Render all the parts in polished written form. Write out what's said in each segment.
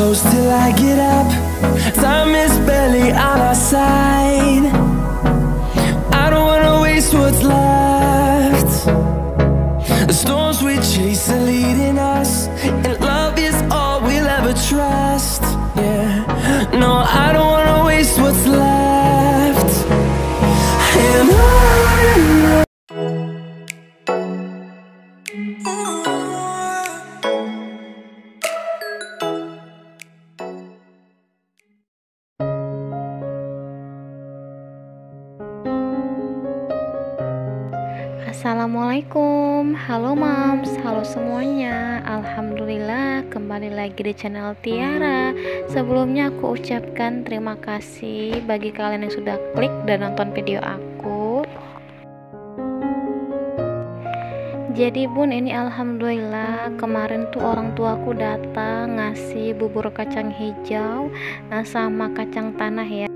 close till I get up. Time is barely on our side. I don't wanna waste what's left. The storms we chase are leading us, and love is all we'll ever trust. Yeah, no, I don't wanna waste what's left. And Assalamualaikum, halo moms, halo semuanya. Alhamdulillah kembali lagi di channel Tiara. Sebelumnya aku ucapkan terima kasih bagi kalian yang sudah klik dan nonton video aku. Jadi bun, ini alhamdulillah kemarin tuh orang tuaku datang ngasih bubur kacang hijau sama kacang tanah ya.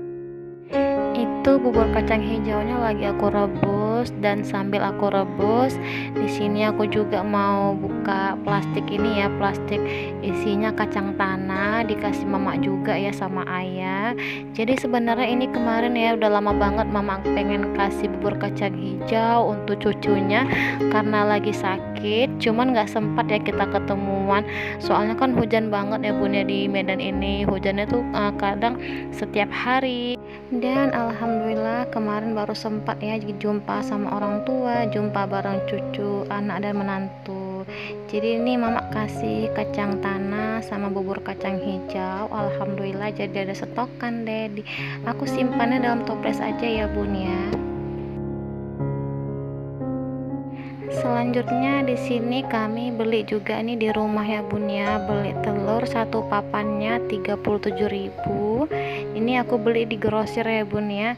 Itu bubur kacang hijaunya lagi aku rebus, dan sambil aku rebus di sini aku juga mau buka plastik ini ya, plastik isinya kacang tanah dikasih mama juga ya sama ayah. Jadi sebenarnya ini kemarin ya udah lama banget mama pengen kasih bubur kacang hijau untuk cucunya karena lagi sakit, cuman nggak sempat ya kita ketemuan, soalnya kan hujan banget ya bun ya, di Medan ini hujannya tuh kadang setiap hari. Dan alhamdulillah kemarin baru sempat ya jumpa sama orang tua, jumpa bareng cucu, anak dan menantu. Jadi ini mama kasih kacang tanah sama bubur kacang hijau. Alhamdulillah jadi ada stokan deh. Aku simpannya dalam toples aja ya bun ya. Selanjutnya di sini kami beli juga nih di rumah ya bun ya, beli telur satu papannya 37.000. Ini aku beli di grosir ya bun ya.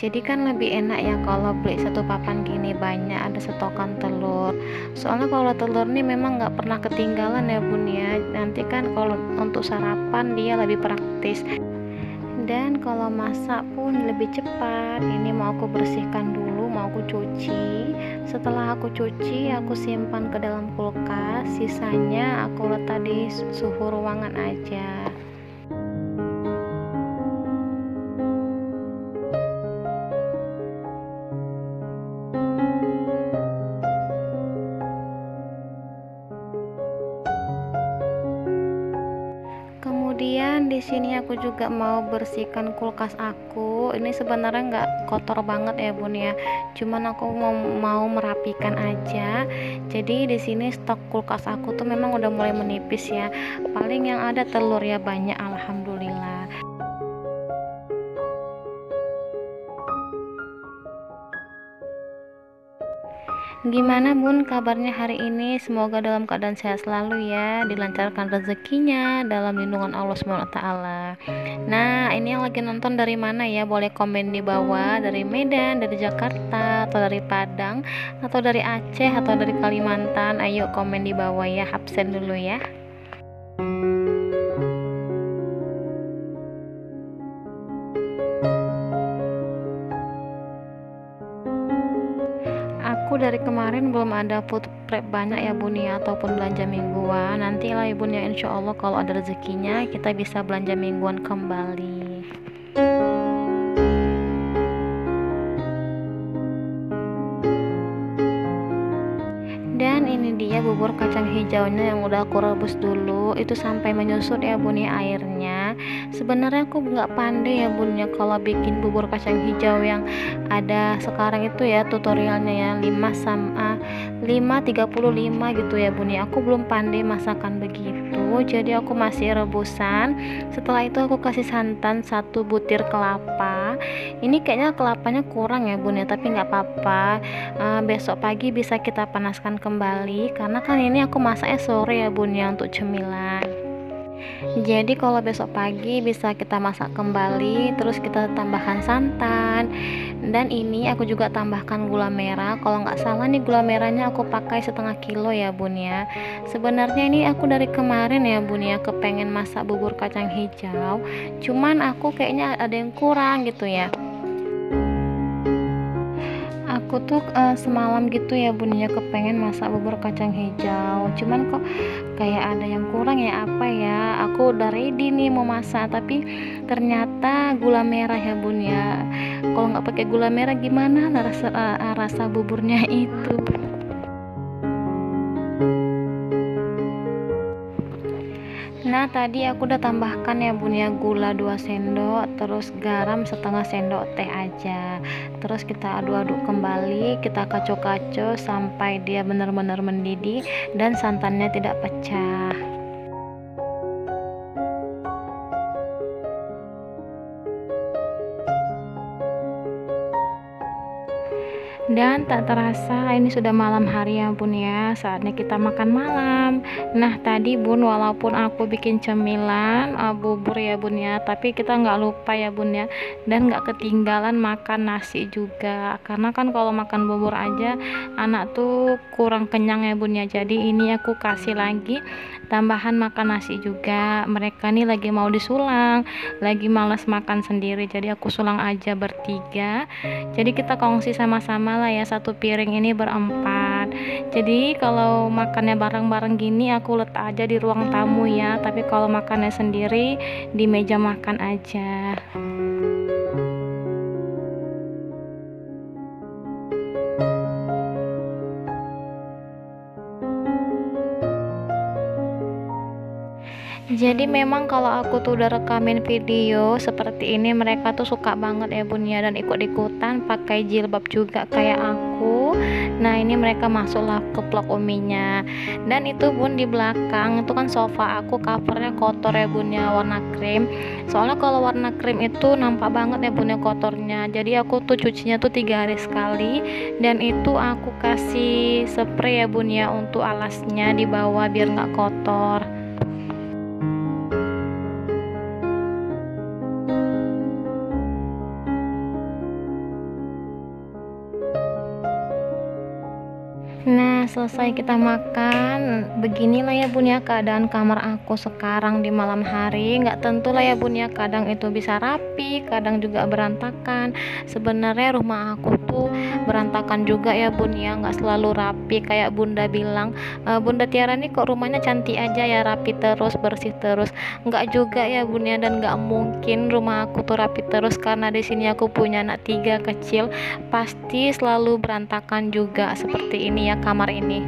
Jadi kan lebih enak ya kalau beli satu papan gini, banyak ada stokan telur. Soalnya kalau telur nih memang nggak pernah ketinggalan ya bun ya. Nanti kan kalau untuk sarapan dia lebih praktis. Dan kalau masak pun lebih cepat. Ini mau aku bersihkan dulu, mau aku cuci. Setelah aku cuci aku simpan ke dalam kulkas, sisanya aku letak di suhu ruangan aja. Kemudian di sini aku juga mau bersihkan kulkas aku. Ini sebenarnya nggak kotor banget ya bun ya, cuman aku mau merapikan aja. Jadi di sini stok kulkas aku tuh memang udah mulai menipis ya. Paling yang ada telur ya, banyak alhamdulillah. Gimana bun kabarnya hari ini? Semoga dalam keadaan sehat selalu ya, dilancarkan rezekinya dalam lindungan Allah SWT. Nah, ini yang lagi nonton dari mana ya? Boleh komen di bawah, dari Medan, dari Jakarta, atau dari Padang, atau dari Aceh, atau dari Kalimantan. Ayo komen di bawah ya, absen dulu ya. Dari kemarin belum ada food prep banyak ya bun ya, ataupun belanja mingguan. Nantilah ya bun ya, insya Allah kalau ada rezekinya kita bisa belanja mingguan kembali. Dan ini dia bubur kacang hijaunya yang udah aku rebus dulu, itu sampai menyusut ya bun ya airnya. Sebenarnya aku nggak pandai ya bun ya kalau bikin bubur kacang hijau yang ada sekarang itu ya, tutorialnya ya 5:35 gitu ya bun ya. Aku belum pandai masakan begitu, jadi aku masih rebusan. Setelah itu aku kasih santan 1 butir kelapa. Ini kayaknya kelapanya kurang ya bun ya, tapi nggak apa-apa, besok pagi bisa kita panaskan kembali karena kan ini aku masaknya sore ya bun ya untuk cemilan. Jadi kalau besok pagi bisa kita masak kembali, terus kita tambahkan santan. Dan ini aku juga tambahkan gula merah. Kalau nggak salah nih gula merahnya aku pakai 0,5 kilo ya bun ya. Sebenarnya ini aku dari kemarin ya bun ya kepengen masak bubur kacang hijau, cuman aku kayaknya ada yang kurang gitu ya. aku tuh semalam gitu ya Bun ya, kepengen masak bubur kacang hijau, cuman kok kayak ada yang kurang ya, apa ya, aku udah ready nih mau masak tapi ternyata gula merah ya Bun ya. Kalau nggak pakai gula merah gimana rasa buburnya itu. Nah tadi aku udah tambahkan ya Bun ya, gula 2 sendok, terus garam setengah sendok teh aja. Terus kita aduk-aduk kembali, kita kacau-kacau sampai dia benar-benar mendidih dan santannya tidak pecah. Dan tak terasa ini sudah malam hari ya Bun ya, saatnya kita makan malam. Nah tadi Bun, walaupun aku bikin cemilan bubur ya Bun ya, tapi kita nggak lupa ya Bun ya, dan nggak ketinggalan makan nasi juga, karena kan kalau makan bubur aja anak tuh kurang kenyang ya Bun ya. Jadi ini aku kasih lagi tambahan makan nasi juga, mereka nih lagi mau disulang, lagi malas makan sendiri, jadi aku sulang aja bertiga, jadi kita kongsi sama-sama lah ya, satu piring ini berempat. Jadi kalau makannya bareng-bareng gini aku letak aja di ruang tamu ya, tapi kalau makannya sendiri di meja makan aja. Jadi memang kalau aku tuh udah rekamin video seperti ini mereka tuh suka banget ya Bun ya, dan ikut-ikutan pakai jilbab juga kayak aku. Nah ini mereka masuklah ke vlog uminya. Dan itu Bun, di belakang itu kan sofa aku covernya kotor ya Bun ya, warna krim. Soalnya kalau warna krim itu nampak banget ya Bun ya kotornya. Jadi aku tuh cucinya tuh 3 hari sekali, dan itu aku kasih spray ya Bun ya untuk alasnya di bawah biar nggak kotor. Nah selesai kita makan, beginilah ya Bun ya keadaan kamar aku sekarang di malam hari. Nggak tentulah ya Bun ya, kadang itu bisa rapi, kadang juga berantakan. Sebenarnya rumah aku tuh berantakan juga ya Bun ya, nggak selalu rapi kayak Bunda bilang, Bunda Tiara nih kok rumahnya cantik aja ya, rapi terus, bersih terus. Nggak juga ya Bun ya, dan nggak mungkin rumah aku tuh rapi terus, karena di sini aku punya anak 3 kecil, pasti selalu berantakan juga seperti ini ya kamar ini.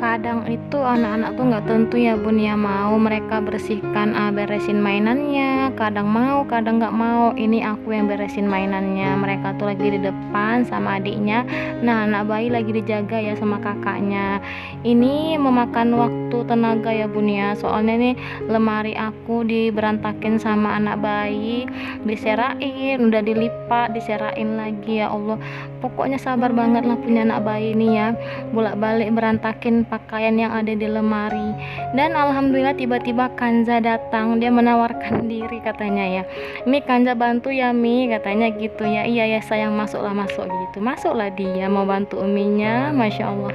Kadang itu anak-anak tuh nggak tentu ya Bun ya, mau mereka bersihkan beresin mainannya, kadang mau kadang nggak mau. Ini aku yang beresin mainannya, mereka tuh lagi di depan sama adiknya. Nah anak bayi lagi dijaga ya sama kakaknya. Ini memakan waktu tenaga ya Bun ya, soalnya nih lemari aku diberantakin sama anak bayi, diserain, udah dilipat, diserain lagi. Ya Allah, pokoknya sabar banget lah punya anak bayi ini ya, bolak-balik berantakin pakaian yang ada di lemari. Dan alhamdulillah tiba-tiba Kanza datang, dia menawarkan diri katanya ya, "Mi, Kanza bantu ya Mi," katanya gitu ya. "Iya ya sayang, masuklah masuk," gitu. Masuklah dia mau bantu uminya, masya Allah.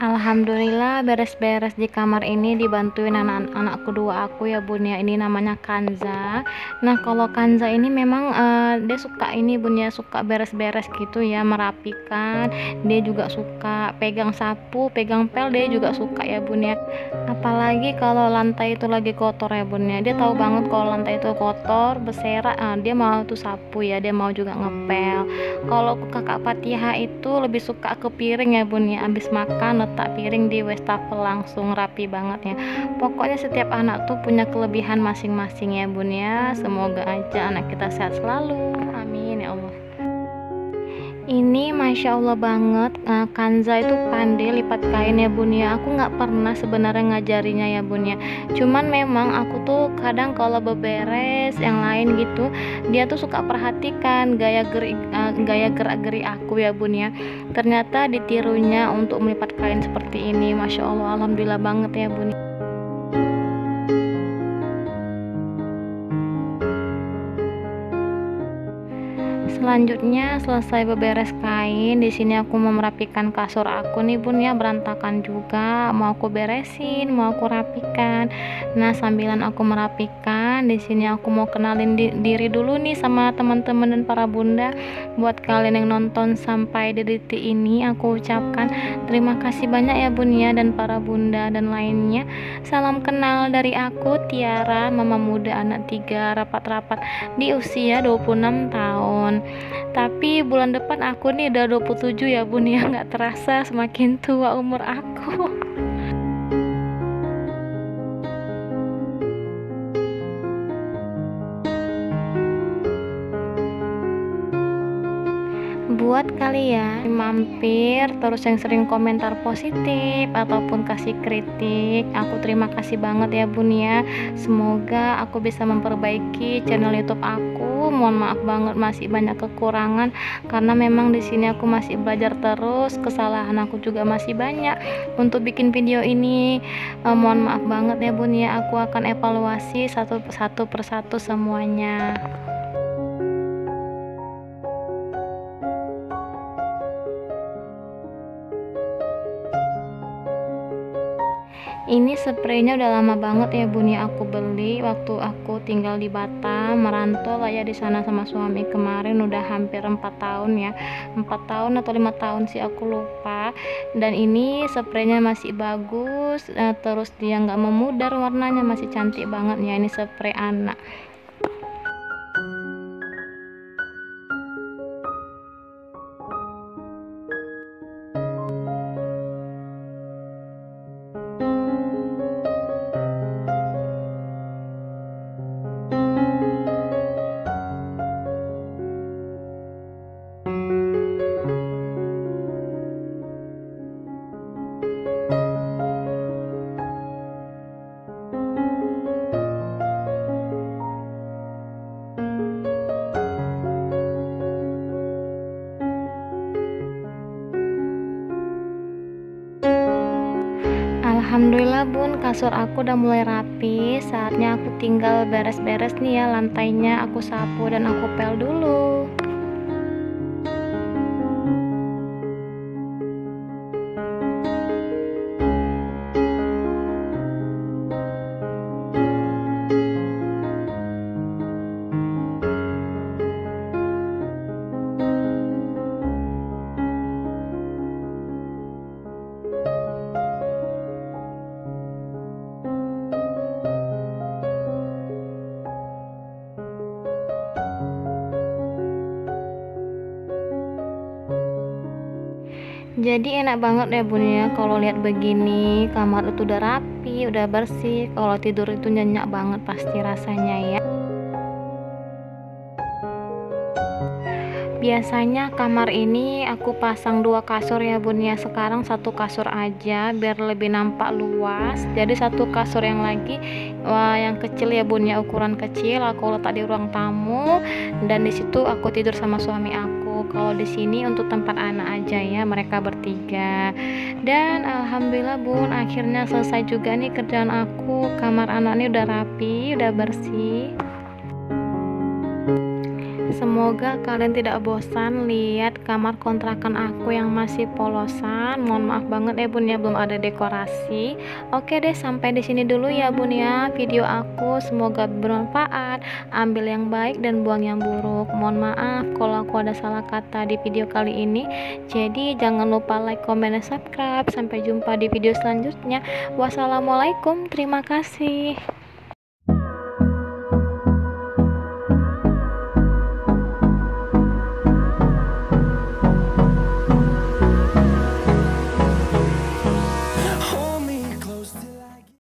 Alhamdulillah beres-beres di kamar ini dibantuin anak-anak kedua aku ya Bun ya. Ini namanya Kanza. Nah kalau Kanza ini memang dia suka ini Bun ya, suka beres-beres gitu ya, merapikan. Dia juga suka pegang sapu, pegang pel, dia juga suka ya Bun ya. Apalagi kalau lantai itu lagi kotor ya Bun ya, dia tahu banget kalau lantai itu kotor, berserak, dia mau tuh sapu ya, dia mau juga ngepel. Kalau kakak Patiha itu lebih suka ke piring ya Bun ya, abis makan tak piring di wastafel langsung rapi banget ya. Pokoknya setiap anak tuh punya kelebihan masing-masing ya Bun ya. Semoga aja anak kita sehat selalu, amin ya Allah. Ini masya Allah banget, Kanza itu pandai lipat kain ya Bun ya. Aku nggak pernah sebenarnya ngajarinya ya Bun ya, cuman memang aku tuh kadang kalau beberes yang lain gitu, dia tuh suka perhatikan gaya gerak-gerik aku ya Bun ya. Ternyata ditirunya untuk melipat kain seperti ini, masya Allah, alhamdulillah banget ya Bun. selanjutnya selesai beberes kain. Di sini aku mau merapikan kasur aku nih bun ya, berantakan juga, mau aku beresin, mau aku rapikan. Nah sambilan aku merapikan, di sini aku mau kenalin diri dulu nih sama teman-teman dan para bunda. Buat kalian yang nonton sampai di detik ini, aku ucapkan terima kasih banyak ya bun ya, dan para bunda dan lainnya. Salam kenal dari aku Tiara, mama muda anak 3 rapat-rapat di usia 26 tahun. Tapi bulan depan aku nih udah 27 ya bun ya, nggak terasa semakin tua umur aku. Buat kalian yang mampir terus yang sering komentar positif ataupun kasih kritik, aku terima kasih banget ya bun ya. Semoga aku bisa memperbaiki channel YouTube aku. Mohon maaf banget masih banyak kekurangan, karena memang di sini aku masih belajar terus, kesalahan aku juga masih banyak untuk bikin video ini. Mohon maaf banget ya bun ya, aku akan evaluasi satu persatu semuanya. Ini spraynya udah lama banget ya bun ya, aku beli waktu aku tinggal di Batam, merantau lah ya di sana sama suami kemarin, udah hampir 4 tahun ya, 4 tahun atau 5 tahun sih aku lupa. Dan ini spraynya masih bagus, terus dia nggak memudar, warnanya masih cantik banget ya, ini spray anak. Alhamdulillah bun, kasur aku udah mulai rapi. Saatnya aku tinggal beres-beres nih ya, lantainya aku sapu dan aku pel dulu. Jadi enak banget ya bun ya, kalau lihat begini kamar itu udah rapi, udah bersih, kalau tidur itu nyenyak banget pasti rasanya ya. Biasanya kamar ini aku pasang 2 kasur ya bun ya, sekarang 1 kasur aja biar lebih nampak luas. Jadi 1 kasur yang lagi yang kecil ya bun ya, ukuran kecil aku letak di ruang tamu, dan di situ aku tidur sama suami aku. Kalau di sini untuk tempat anak aja ya, mereka bertiga. Dan alhamdulillah bun, akhirnya selesai juga nih kerjaan aku. Kamar anak ini udah rapi, udah bersih. Semoga kalian tidak bosan lihat kamar kontrakan aku yang masih polosan. Mohon maaf banget ya bun ya, belum ada dekorasi. Oke deh, sampai di sini dulu ya bun ya video aku. Semoga bermanfaat, ambil yang baik dan buang yang buruk. Mohon maaf kalau aku ada salah kata di video kali ini. Jadi jangan lupa like, komen, dan subscribe. Sampai jumpa di video selanjutnya. Wassalamualaikum, terima kasih.